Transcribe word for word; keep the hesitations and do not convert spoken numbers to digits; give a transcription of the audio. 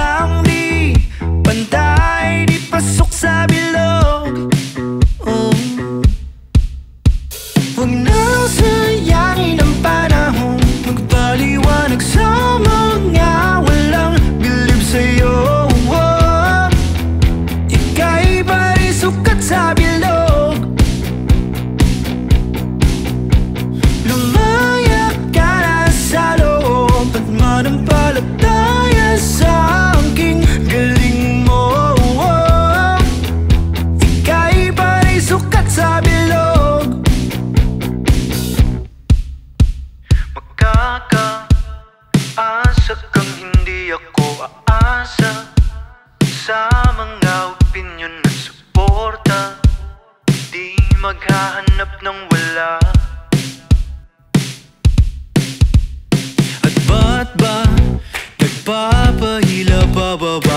hanggang di pantay, di pasok sa bilog. Oh. Huwag nang sayangin ang panahon, magpaliwanag sa mga walang bilib sa'yo. Oh. Ika'y parisukat sa bilog. Lumaya ka na sa loob at manampalataya sa Magkakaasa kang hindi ako aasa sa mga opinyon at suporta. Di maghahanap ng wala. At ba't ba nagpapahila pababa?